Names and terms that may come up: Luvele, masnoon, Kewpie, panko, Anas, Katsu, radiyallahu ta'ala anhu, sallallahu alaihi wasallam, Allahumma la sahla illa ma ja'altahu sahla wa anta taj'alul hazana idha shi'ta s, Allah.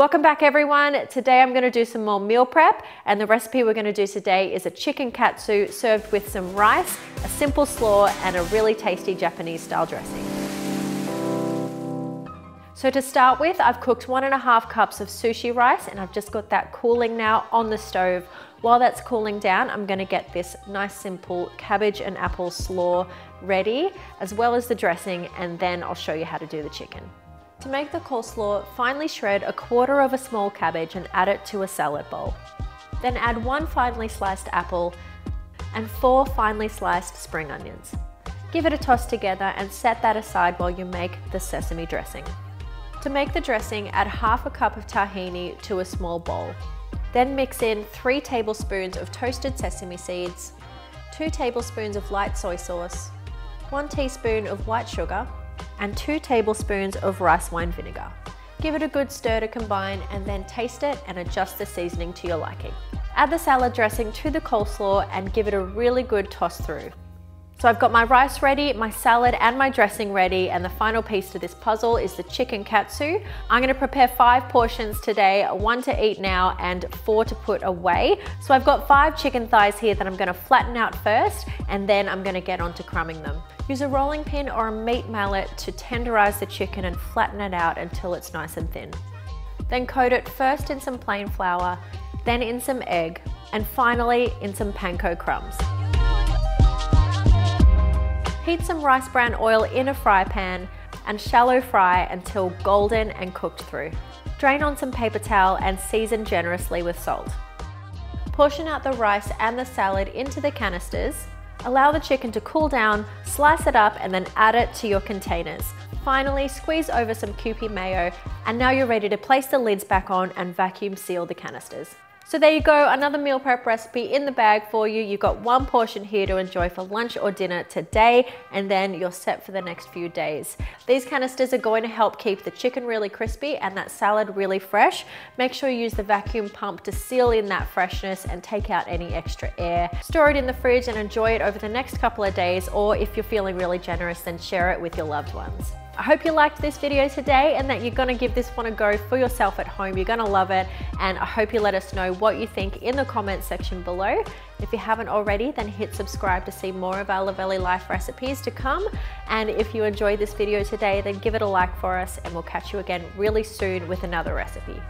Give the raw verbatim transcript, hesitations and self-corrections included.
Welcome back everyone. Today I'm going to do some more meal prep, and the recipe we're going to do today is a chicken katsu served with some rice, a simple slaw and a really tasty Japanese style dressing. So to start with, I've cooked one and a half cups of sushi rice and I've just got that cooling now on the stove. While that's cooling down, I'm going to get this nice simple cabbage and apple slaw ready, as well as the dressing, and then I'll show you how to do the chicken. To make the coleslaw, finely shred a quarter of a small cabbage and add it to a salad bowl. Then add one finely sliced apple and four finely sliced spring onions. Give it a toss together and set that aside while you make the sesame dressing. To make the dressing, add half a cup of tahini to a small bowl. Then mix in three tablespoons of toasted sesame seeds, two tablespoons of light soy sauce, one teaspoon of white sugar, and two tablespoons of rice wine vinegar. Give it a good stir to combine and then taste it and adjust the seasoning to your liking. Add the salad dressing to the coleslaw and give it a really good toss through. So I've got my rice ready, my salad and my dressing ready, and the final piece to this puzzle is the chicken katsu. I'm gonna prepare five portions today, one to eat now and four to put away. So I've got five chicken thighs here that I'm gonna flatten out first, and then I'm gonna get onto crumbing them. Use a rolling pin or a meat mallet to tenderize the chicken and flatten it out until it's nice and thin. Then coat it first in some plain flour, then in some egg, and finally in some panko crumbs. Heat some rice bran oil in a fry pan and shallow fry until golden and cooked through. Drain on some paper towel and season generously with salt. Portion out the rice and the salad into the canisters. Allow the chicken to cool down, slice it up and then add it to your containers. Finally, squeeze over some Kewpie mayo, and now you're ready to place the lids back on and vacuum seal the canisters. So there you go, another meal prep recipe in the bag for you. You've got one portion here to enjoy for lunch or dinner today, and then you're set for the next few days. These canisters are going to help keep the chicken really crispy and that salad really fresh. Make sure you use the vacuum pump to seal in that freshness and take out any extra air. Store it in the fridge and enjoy it over the next couple of days, or if you're feeling really generous, then share it with your loved ones. I hope you liked this video today and that you're gonna give this one a go for yourself at home. You're gonna love it, and I hope you let us know what you think in the comments section below. If you haven't already, then hit subscribe to see more of our Luvele life recipes to come. And if you enjoyed this video today, then give it a like for us, and we'll catch you again really soon with another recipe.